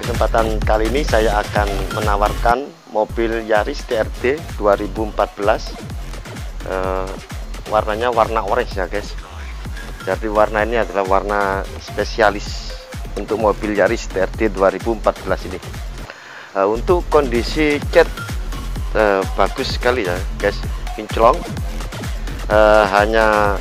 Kesempatan kali ini saya akan menawarkan mobil Yaris TRD 2014, warnanya warna orange ya guys. Jadi warna ini adalah warna spesialis untuk mobil Yaris TRD 2014 ini. Untuk kondisi cat bagus sekali ya guys, kinclong. Hanya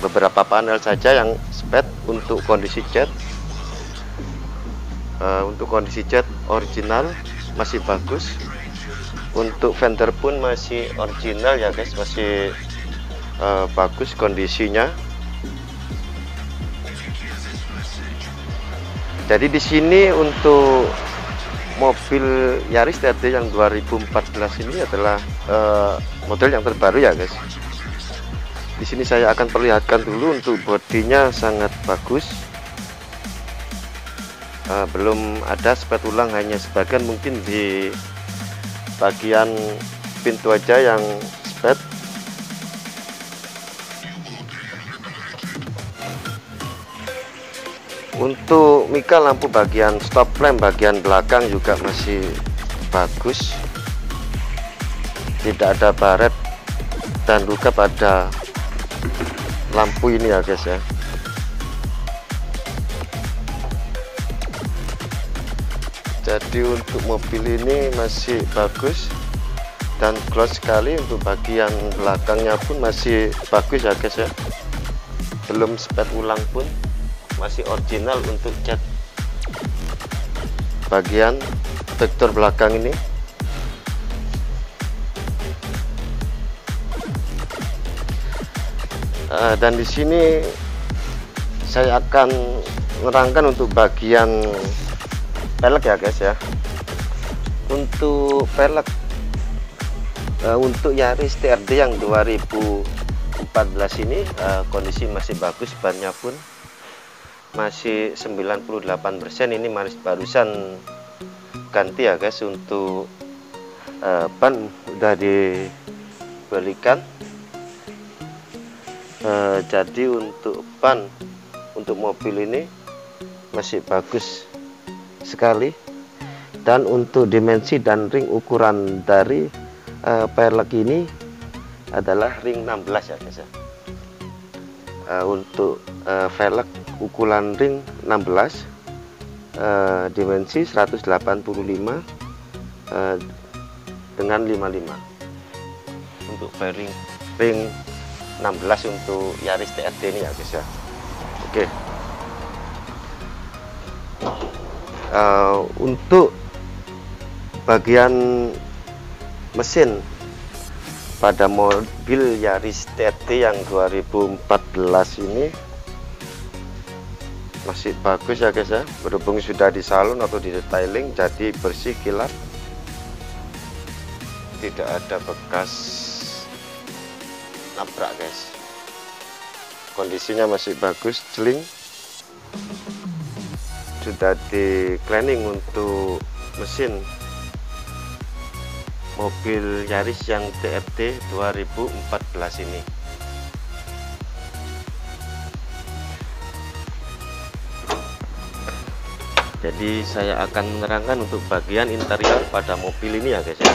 beberapa panel saja yang spet untuk kondisi cat. Untuk kondisi cat original masih bagus. Untuk fender pun masih original ya guys, masih bagus kondisinya. Jadi di sini untuk mobil Yaris TRD yang 2014 ini adalah model yang terbaru ya guys. Di sini saya akan perlihatkan dulu, untuk bodinya sangat bagus, belum ada spet ulang, hanya sebagian mungkin di bagian pintu aja yang spet. Untuk mika lampu bagian stop lamp bagian belakang juga masih bagus, tidak ada baret dan luka pada lampu ini ya guys ya. Jadi untuk mobil ini masih bagus dan gloss sekali. Untuk bagian belakangnya pun masih bagus ya guys ya, belum spet ulang pun, masih original untuk cat bagian vektor belakang ini. Dan di sini saya akan nerangkan untuk bagian pelek ya guys ya. Untuk pelek untuk Yaris TRD yang 2014 ini kondisi masih bagus, bannya pun masih 98%. Ini barusan ganti ya guys, untuk ban udah dibelikan. Jadi untuk ban untuk mobil ini masih bagus sekali. Dan untuk dimensi dan ring ukuran dari pelek ini adalah ring 16 ya guys ya. Untuk velg ukuran ring 16, dimensi 185 dengan 55 untuk bearing ring 16 untuk Yaris TRD ini ya guys ya. Oke. Untuk bagian mesin pada mobil Yaris TRD yang 2014 ini masih bagus ya guys ya, berhubung sudah di salon atau di detailing, jadi bersih kilat, tidak ada bekas nabrak guys. Kondisinya masih bagus, celing, sudah di cleaning untuk mesin mobil Yaris yang TRD 2014 ini. Jadi saya akan menerangkan untuk bagian interior pada mobil ini ya guys ya.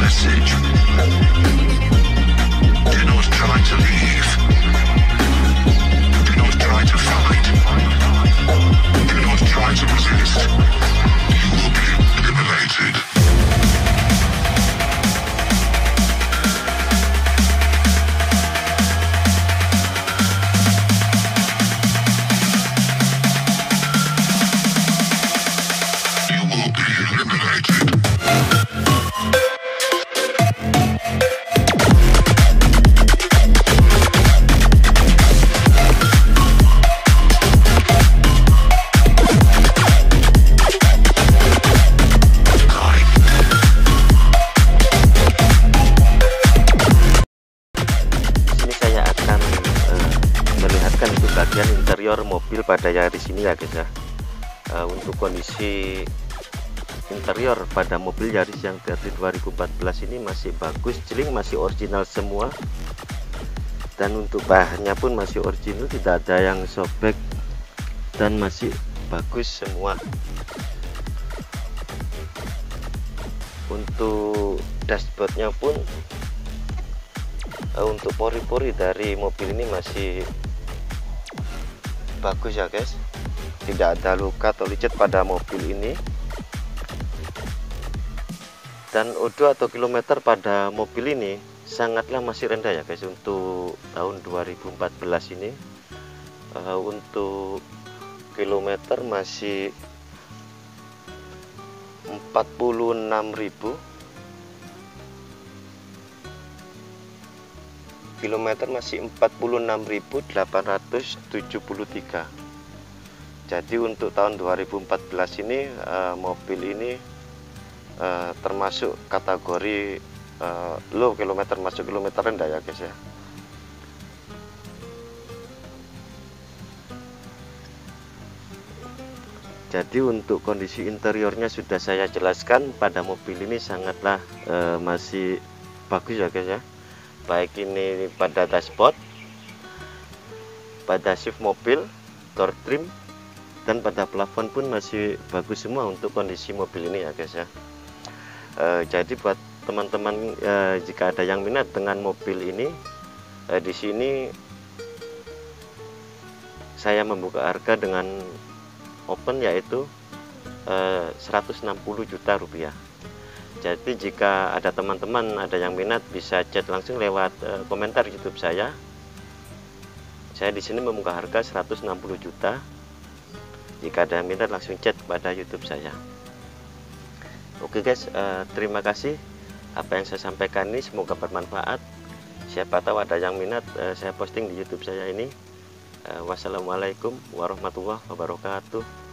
message. Do not try to leave. Do not try to fight. Do not try to resist. You will be eliminated. Mobil pada Yaris ini ya guys ya. Untuk kondisi interior pada mobil Yaris yang dari 2014 ini masih bagus, jeling, masih original semua, dan untuk bahannya pun masih original, tidak ada yang sobek dan masih bagus semua. Untuk dashboardnya pun untuk pori-pori dari mobil ini masih bagus ya guys, tidak ada luka atau licet pada mobil ini. Dan ODO atau kilometer pada mobil ini sangatlah masih rendah ya guys untuk tahun 2014 ini. Untuk kilometer masih 46.000 kilometer, masih 46.873. jadi untuk tahun 2014 ini mobil ini termasuk kategori low kilometer, masuk kilometer rendah ya guys ya. Jadi untuk kondisi interiornya sudah saya jelaskan, pada mobil ini sangatlah masih bagus ya guys ya, baik ini pada dashboard, pada shift mobil, door trim, dan pada plafon pun masih bagus semua untuk kondisi mobil ini ya guys ya. Jadi buat teman-teman jika ada yang minat dengan mobil ini, di sini saya membuka harga dengan open yaitu 160 juta rupiah. Jadi jika ada teman-teman ada yang minat, bisa chat langsung lewat komentar YouTube saya. Saya di sini membuka harga 160 juta. Jika ada yang minat langsung chat pada YouTube saya. Oke guys, terima kasih. Apa yang saya sampaikan ini semoga bermanfaat. Siapa tahu ada yang minat, saya posting di YouTube saya ini. Wassalamualaikum warahmatullahi wabarakatuh.